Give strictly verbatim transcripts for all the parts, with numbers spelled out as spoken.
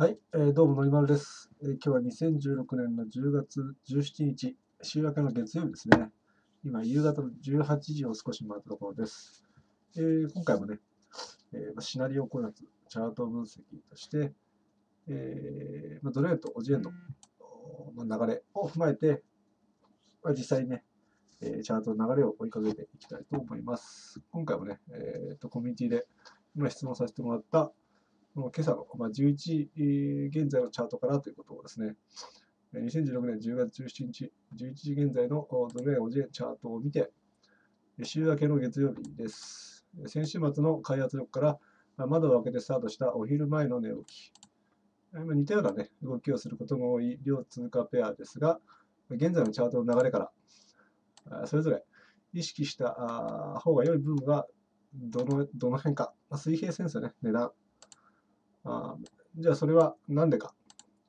はい、えー、どうものりまるです、えー。今日はにせんじゅうろくねんのじゅうがつじゅうしちにち、週明けの月曜日ですね。今、夕方のじゅうはちじを少し回ったところです。えー、今回もね、えー、シナリオ考察、チャート分析として、えーまあ、ドル円とオジ円の流れを踏まえて、まあ、実際にね、えー、チャートの流れを追いかけていきたいと思います。今回もね、えー、とコミュニティで今質問させてもらった今朝のじゅういちじ現在のチャートからということをですね、にせんじゅうろくねんじゅうがつじゅうしちにち、じゅういちじ現在のドル円オジ円チャートを見て、週明けの月曜日です。先週末の開発力から窓を開けてスタートしたお昼前の値動き。似たような、ね、動きをすることも多い両通貨ペアですが、現在のチャートの流れから、それぞれ意識した方が良い部分はどの、どの辺か、水平線ですよね、値段。あじゃあそれは何でか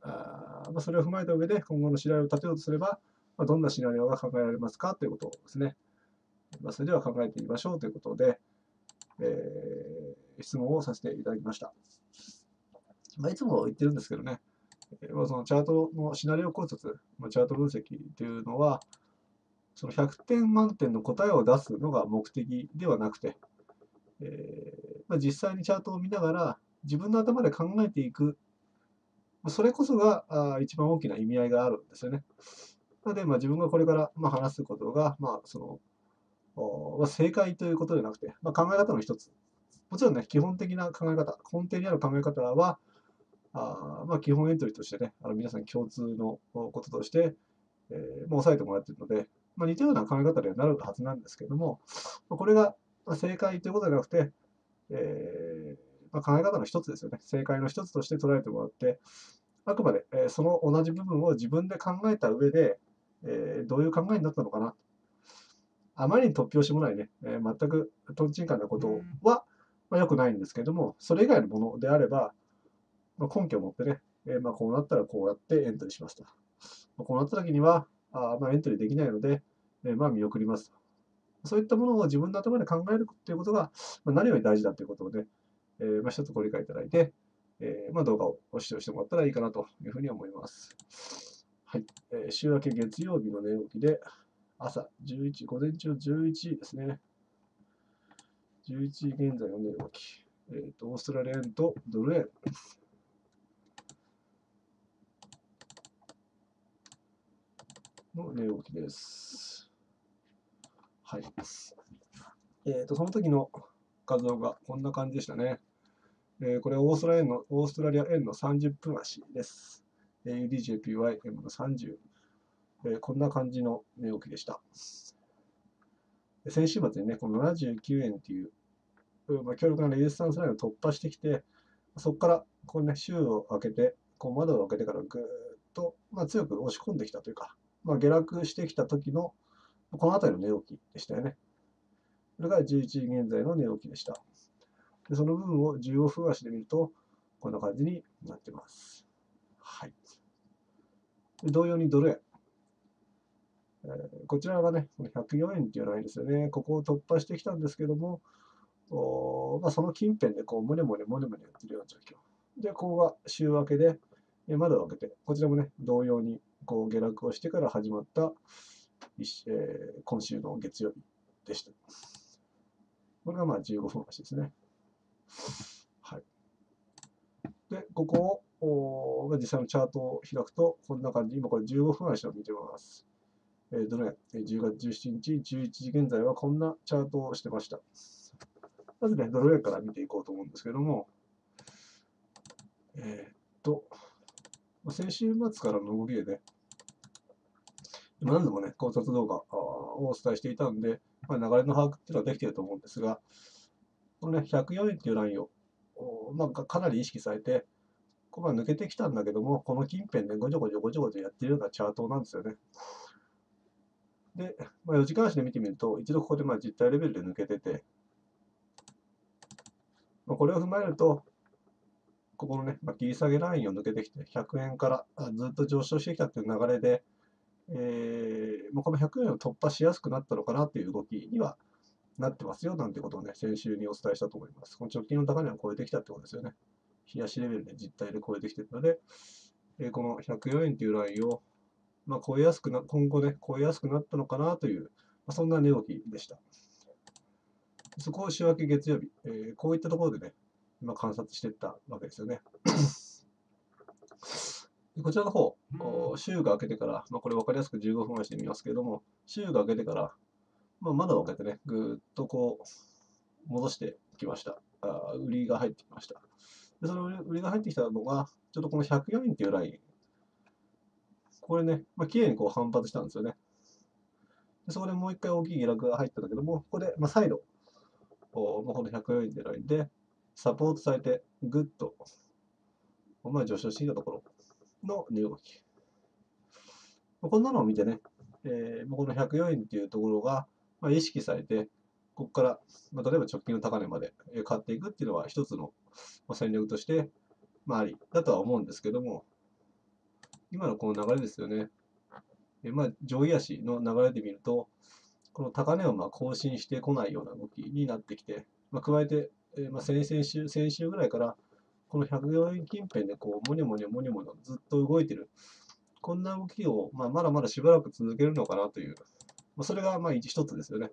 あ、まあ、それを踏まえた上で今後のシナリオを立てようとすれば、まあ、どんなシナリオが考えられますかということをですね、まあ、それでは考えてみましょうということで、えー、質問をさせていただきました、まあ、いつも言ってるんですけどね、まあ、そのチャートのシナリオ考察、まあ、チャート分析というのはそのひゃくてん満点の答えを出すのが目的ではなくて、えーまあ、実際にチャートを見ながら自分の頭で考えていく、それこそが一番大きな意味合いがあるんですよね。なので、まあ、自分がこれからまあ話すことが、まあそのまあ、正解ということでなくて、まあ、考え方の一つ。もちろんね、基本的な考え方、根底にある考え方は、あまあ、基本エントリーとしてね、あの皆さん共通のこととして、えー、もう押さえてもらっているので、まあ、似たような考え方にはなるはずなんですけれども、これが正解ということでなくて、えーまあ考え方の一つですよね。正解の一つとして捉えてもらって、あくまで、えー、その同じ部分を自分で考えた上で、えー、どういう考えになったのかな。あまりに突拍子もないね、えー、全くとんちんかんなことは、まあ、よくないんですけれども、それ以外のものであれば、まあ、根拠を持ってね、えーまあ、こうなったらこうやってエントリーしますと。まあ、こうなった時には、あまあエントリーできないので、えー、まあ見送りますと。そういったものを自分の頭で考えるということが、まあ、何より大事だということをね、えーまあ、一つご理解いただいて、えーまあ、動画を視聴してもらったらいいかなというふうに思います。はい。えー、週明け月曜日の値動きで、朝じゅういち、午前中じゅういちじですね。じゅういちじ現在の値動き。えーと、オーストラリア円とドル円。の値動きです。はい。えーと、その時の画像がこんな感じでしたね。えー、これはオーストラリア円の、オーストラリア円のさんじゅっぷん足です。ユーディージェーピーワイエム のさんじゅう、えー。こんな感じの値動きでした。先週末にね、このななじゅうきゅうえんという、まあ、強力なレジスタンスラインを突破してきて、そこからこう、ね、週を開けて、こう窓を開けてからぐーっと、まあ、強く押し込んできたというか、まあ、下落してきた時のこの辺りの値動きでしたよね。これがじゅういちじ現在の値動きでした。でその部分をじゅうごふん足で見ると、こんな感じになっています。はい。で同様にドル円、えー。こちらがね、ひゃくよえんっていうラインですよね。ここを突破してきたんですけども、おまあ、その近辺でこう、もねもねもねもねやってるような状況。で、ここが週明けで、窓を開けて、こちらもね、同様にこう下落をしてから始まった、えー、今週の月曜日でした。これがまあじゅうごふん足ですね。はい。で、ここを実際のチャートを開くと、こんな感じ。今これじゅうごふん足を見てます。えー、どのようにじゅうがつじゅうしちにち、じゅういちじ現在はこんなチャートをしてました。まずね、ドル円から見ていこうと思うんですけども、えー、っと、先週末からの動きでね、何度もね、考察動画をお伝えしていたので、まあ、流れの把握っていうのはできていると思うんですが、このね、ひゃくよえんっていうラインを、まあ、かなり意識されて、ここが抜けてきたんだけども、この近辺でごちょごちょごちょごちょやってるようなチャートなんですよね。で、まあ、よじかん足で見てみると、一度ここでまあ実体レベルで抜けてて、まあ、これを踏まえると、ここのね、まあ、切り下げラインを抜けてきて、ひゃくえんからずっと上昇してきたっていう流れで、えー、もうこのひゃくえんを突破しやすくなったのかなという動きにはなってますよなんてことをね、先週にお伝えしたと思います。この直近の高値を超えてきたってことですよね。冷やしレベルで実態で超えてきてるので、えこのひゃくよえんというラインを、まあ、超えやすくな、今後ね、超えやすくなったのかなという、まあ、そんな値動きでした。そこを週明け月曜日、えー、こういったところでね、今観察していったわけですよね。こちらの方、週が明けてから、まあ、これ分かりやすくじゅうごふん足で見ますけれども、週が明けてから、まあ、まだ分けてね、ぐーっとこう、戻してきました。あ売りが入ってきました。で、その売りが入ってきたのが、ちょっとこのひゃくよえんっていうライン。これね、まあ、綺麗にこう反発したんですよね。でそこでもう一回大きい下落が入ったんだけども、ここで、まあ、再度、このひゃくよえんっていうラインで、サポートされて、ぐっと、まあ、上昇していたところの値動き。こんなのを見てね、えー、このひゃくよえんっていうところが意識されて、ここから、まあ、例えば直近の高値まで買っていくっていうのは一つの戦略として、まあ、ありだとは思うんですけども、今のこの流れですよね。まあ、上位足の流れで見ると、この高値をまあ更新してこないような動きになってきて、まあ、加えて、まあ、先々週、先週ぐらいから、このひゃくよえん近辺でこう、もにょもにょもにょもにょずっと動いてる。こんな動きを、まあ、まだまだしばらく続けるのかなという。まあ、それがまあ一つですよね。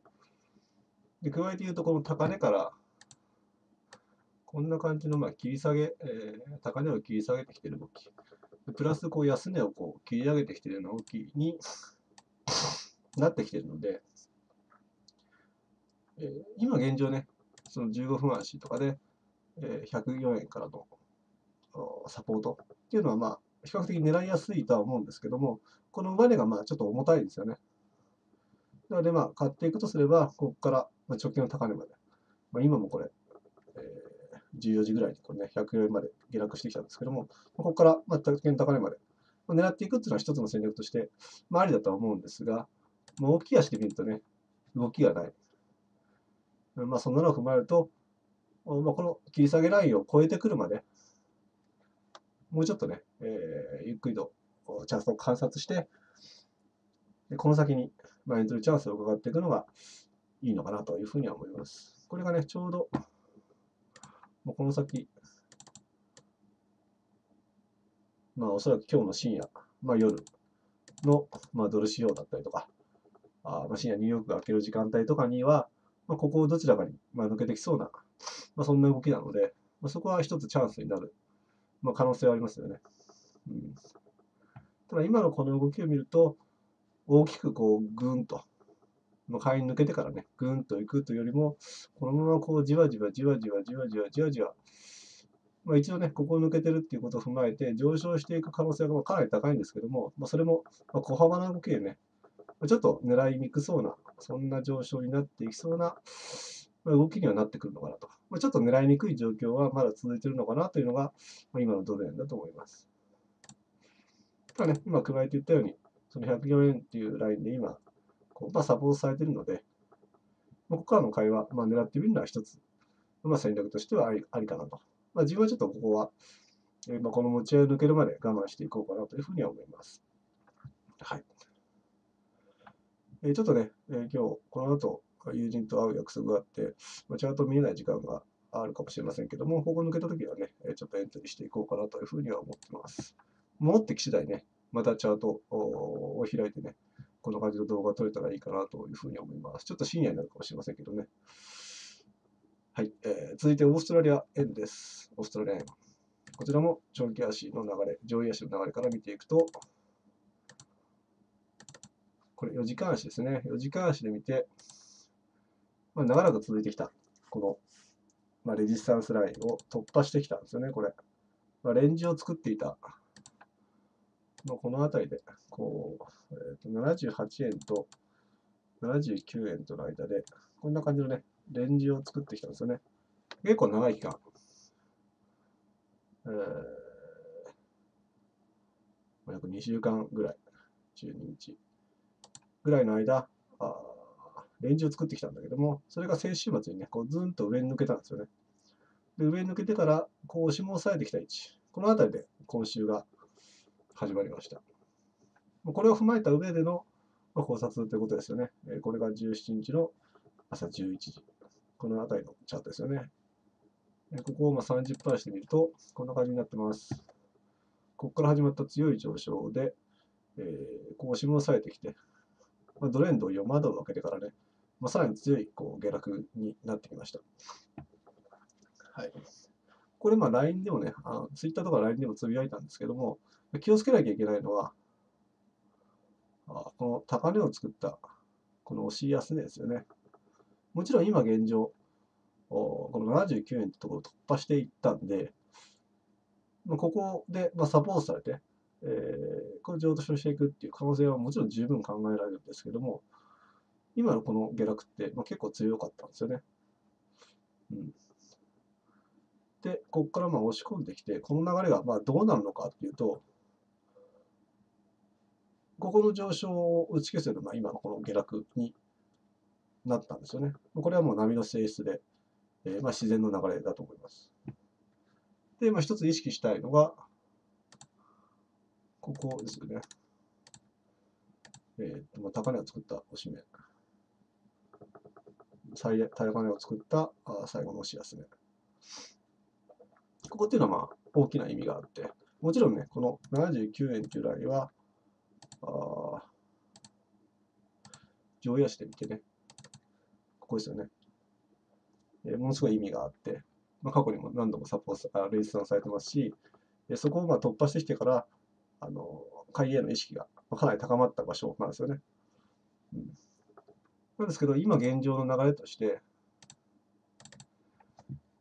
で、加えて言うと、この高値から、こんな感じのまあ切り下げ、えー、高値を切り下げてきている動き。プラス、こう、安値をこう切り上げてきているような動きになってきているので、えー、今現状ね、そのじゅうごふん足とかで、ひゃくよえんからのサポートっていうのは、まあ、比較的狙いやすいとは思うんですけども、この上値がまあちょっと重たいですよね。なので、まあ、買っていくとすれば、ここから直近の高値まで、まあ、今もこれ、じゅうよじぐらいにこれ、ね、ひゃくよえんまで下落してきたんですけども、ここから直近の高値まで狙っていくっていうのは一つの戦略として、まあ、ありだとは思うんですが、もう大きい足で見るとね、動きがない。まあ、そんなのを踏まえると、まあこの切り下げラインを超えてくるまで、もうちょっとね、えー、ゆっくりとチャンスを観察して、この先にエントリーチャンスを伺っていくのがいいのかなというふうには思います。これがね、ちょうど、この先、まあ、おそらく今日の深夜、まあ、夜の、まあ、ドル指標だったりとか、あまあ深夜ニューヨークが明ける時間帯とかには、まあ、ここをどちらかに、まあ、抜けてきそうな、まあ、そんな動きなので、まあ、そこは一つチャンスになる、まあ、可能性はありますよね。うん、ただ、今のこの動きを見ると、大きくこう、ぐーんと、まあ、買い抜けてからね、ぐーんといくというよりも、このままこう、じわじわじわじわじわじわじわじわ、まあ、一度ね、ここを抜けてるっていうことを踏まえて、上昇していく可能性がかなり高いんですけども、まあ、それも小幅な動きでね、ちょっと狙いにくそうな、そんな上昇になっていきそうな動きにはなってくるのかなと。ちょっと狙いにくい状況はまだ続いているのかなというのが、今のドル円だと思います。ただね、今加えて言ったように、そのひゃくよえんっていうラインで今、こうまあ、サポートされているので、ここからの買いは、まあ、狙ってみるのは一つ、まあ、戦略としてはあり、ありかなと。まあ、自分はちょっとここは、まあ、この持ち合いを抜けるまで我慢していこうかなというふうには思います。はい。ちょっとね、今日、この後、友人と会う約束があって、チャート見えない時間があるかもしれませんけども、ここ抜けたときはね、ちょっとエントリーしていこうかなというふうには思ってます。戻ってき次第ね、またチャートを開いてね、この感じの動画を撮れたらいいかなというふうに思います。ちょっと深夜になるかもしれませんけどね。はい、えー、続いてオーストラリア円です。オーストラリア円。こちらも長期足の流れ、上位足の流れから見ていくと、これよじかん足ですね。よじかん足で見て、まあ、長らく続いてきた、この、まあ、レジスタンスラインを突破してきたんですよね、これ。まあ、レンジを作っていた、まあ、この辺りで、こう、えー、とななじゅうはちえんとななじゅうきゅうえんとの間で、こんな感じのね、レンジを作ってきたんですよね。結構長い期間。えー、約にしゅうかんぐらい、じゅうににち。ぐらいの間、あレンジを作ってきたんだけども、それが先週末にね、こうずんと上に抜けたんですよね。で、上に抜けてから、こう押しも押さえてきた位置。この辺りで今週が始まりました。これを踏まえた上での考察ということですよね。これがじゅうしちにちの朝じゅういちじ。この辺りのチャートですよね。ここを さんじゅっパーセント してみると、こんな感じになってます。ここから始まった強い上昇で、えー、こう下を下げてきて、まあ、ドレンドを読窓を開けてからね、まあ、さらに強いこう下落になってきました。はい、これ、ライン でもね、Twitter とか ライン でもつぶやいたんですけども、気をつけなきゃいけないのは、あこの高値を作った、この押し安値ですよね。もちろん今現状、このななじゅうきゅうえんってところを突破していったんで、ここでサポートされて、えー、これを上昇していくっていう可能性はもちろん十分考えられるんですけども、今のこの下落って結構強かったんですよね。うん、で、ここからまあ押し込んできて、この流れがまあどうなるのかっていうと、ここの上昇を打ち消せるのが今のこの下落になったんですよね。これはもう波の性質で、えー、まあ自然の流れだと思います。で、まあ、一つ意識したいのが、ここですよね。えー、っと、まあ、高値を作った押し目。最高値を作った最後の押し安値。ここっていうのはまあ大きな意味があって、もちろんね、このななじゅうきゅうえんというラインは、あ上位足で見てね、ここですよね。えー、ものすごい意味があって、まあ、過去にも何度もサポート、レジスタンされてますし、えそこをまあ突破してきてから、あの買いへの意識がかなり高まった場所なんですよね。うん、なんですけど、今現状の流れとして、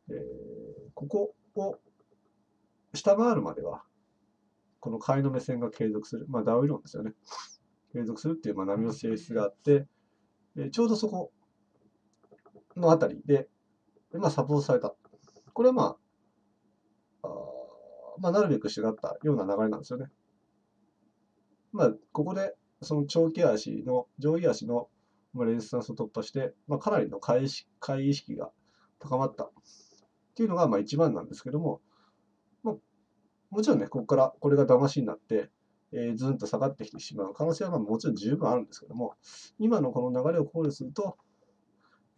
えー、ここを下回るまでは、この買いの目線が継続する、まあ、ダウ理論ですよね。継続するっていうまあ波の性質があって、えちょうどそこのあたりで、まあ、サポートされた。これはまあ、あまあ、なるべくしてだったような流れなんですよね。まあ、ここで、その長期足の、上位足のレジスタンスを突破して、まあ、かなりの買い意識が高まったっていうのがまあ一番なんですけども、もちろんね、ここからこれが騙しになって、えー、ずんと下がってきてしまう可能性はまあもちろん十分あるんですけども、今のこの流れを考慮すると、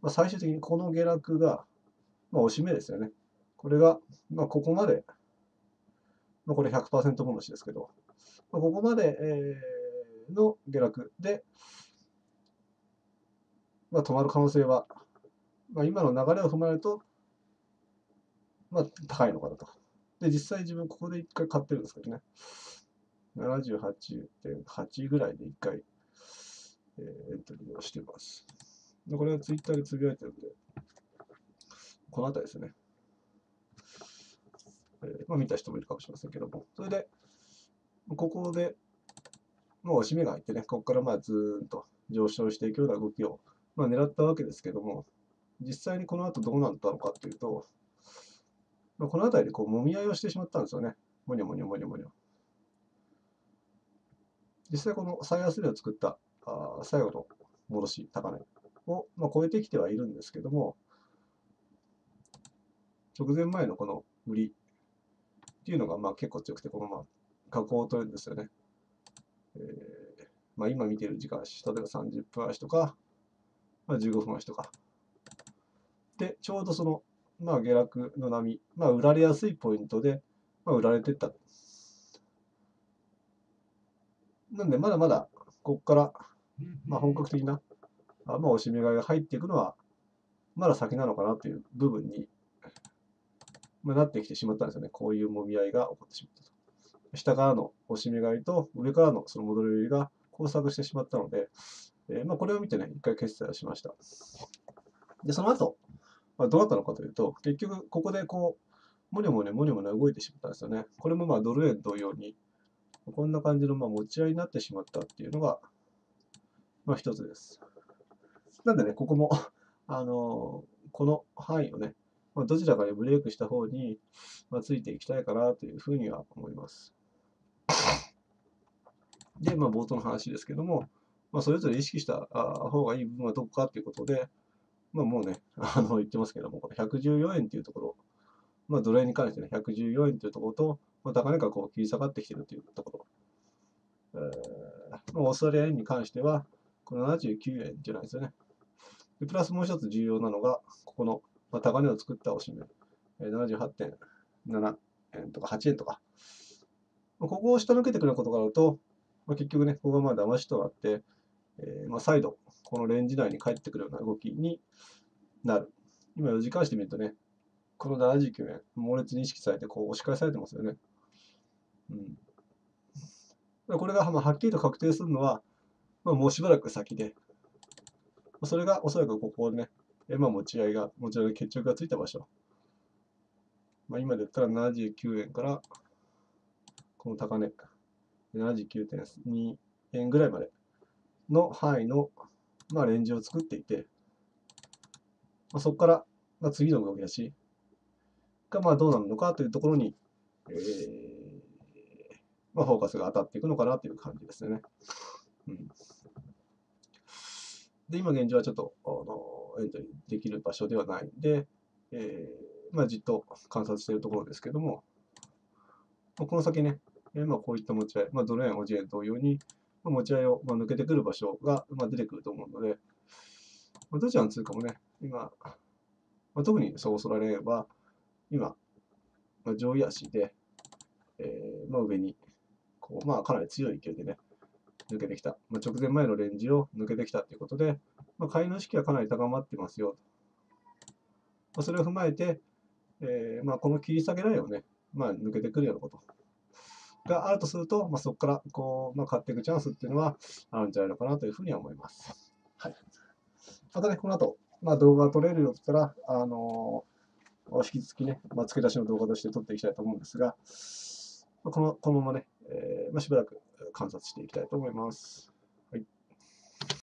まあ、最終的にこの下落が、まあ、押し目ですよね。これが、まあ、ここまで、まあ、これ ひゃくパーセント 戻しですけど、まあ、ここまで、えー、の下落で、まあ、止まる可能性は、まあ、今の流れを踏まえると、まあ、高いのかなと。で、実際自分ここでいっかい買ってるんですけどね。ななじゅうはちてんはち ぐらいでいっかい、えー、エントリーをしてます。で、これはツイッターでつぶやいてるんで、この辺りですね。えー、まあ見た人もいるかもしれませんけども。それで、ここで、もう押し目が入ってね、ここからまあずーんと上昇していくような動きを、まあ、狙ったわけですけども、実際にこの後どうなったのかっていうと、この辺りでこう揉み合いをしてしまったんですよね。もにょもにょもにょもにょ。実際この最安値を作ったあ最後の戻し、高値を、まあ、超えてきてはいるんですけども、直前前のこの売りっていうのがまあ結構強くて、このまま下降トレンドですよね。えーまあ、今見ている時間足、例えばさんじゅっぷん足とか、まあ、じゅうごふん足とか。で、ちょうどその、まあ下落の波、まあ売られやすいポイントで、まあ売られていった。なんでまだまだ、ここから、まあ本格的な、まあ押し目買いが入っていくのは、まだ先なのかなという部分に、まあ、なってきてしまったんですよね。こういうもみ合いが起こってしまったと。下からの押し目買いと、上からのその戻り売りが交錯してしまったので、えー、まあこれを見てね、一回決済をしました。で、その後、まあどうなったのかというと、結局、ここでこう、もにょもにょもにょもにょ動いてしまったんですよね。これもまあドル円同様に、こんな感じのまあ持ち合いになってしまったっていうのが、まあ一つです。なんでね、ここも、あのー、この範囲をね、まあ、どちらかでブレイクした方に、まあ、ついていきたいかなというふうには思います。で、まあ冒頭の話ですけども、まあそれぞれ意識した方がいい部分はどこかということで、まあもうね、あの言ってますけども、このひゃくじゅうよえんというところ、まあ、ドル円に関してね、ひゃくじゅうよえんというところと、まあ、高値がこう切り下がってきているというところ、えーまあ、オーストラリア円に関しては、このななじゅうきゅうえんじゃないですよね。でプラスもう一つ重要なのが、ここの、まあ、高値を作った押し目、ななじゅうはちてんななえんとかはちえんとか、ここを下抜けてくることがあると、まあ、結局ね、ここがまあ騙しとなって、えー、まあ再度、このレンジ内に帰ってくるような動きになる。今よじかんしてみるとね、このななじゅうきゅうえん、猛烈に意識されて、こう押し返されてますよね。うん、これがまあはっきりと確定するのは、まあ、もうしばらく先で、それがおそらくここでね、まあ、持ち合いが、持ち合いの決着がついた場所。まあ、今で言ったらななじゅうきゅうえんから、この高値、ななじゅうきゅうてんにえんぐらいまでの範囲の、まあ、レンジを作っていて、まあ、そこから、まあ、次の動き出しがまあどうなるのかというところに、えーまあ、フォーカスが当たっていくのかなという感じですよね。うん、で、今現状はちょっとあのエントリーできる場所ではないので、えーまあ、じっと観察しているところですけども、この先ね、まあ、こういった持ち合い、まあ、ドル円、オジ円同様に、まあ、持ち合いをまあ抜けてくる場所がまあ出てくると思うので、まあ、どちらの通貨もね、今、まあ、特にそうそられれば、今、まあ、上位足で、えーまあ、上にこう、まあ、かなり強い勢いでね、抜けてきた。まあ、直前前のレンジを抜けてきたということで、まあ、買いの意識はかなり高まってますよ。まあ、それを踏まえて、えーまあ、この切り下げラインをね、まあ、抜けてくるようなことがあるとすると、まあ、そこからこう、まあ、買っていくチャンスっていうのはあるんじゃないのかなというふうには思います。はい、またね、この後、まあ、動画が撮れるようだったら、あのー、引き続きね、まあ、付け出しの動画として撮っていきたいと思うんですが、この、このままね、えーまあ、しばらく観察していきたいと思います。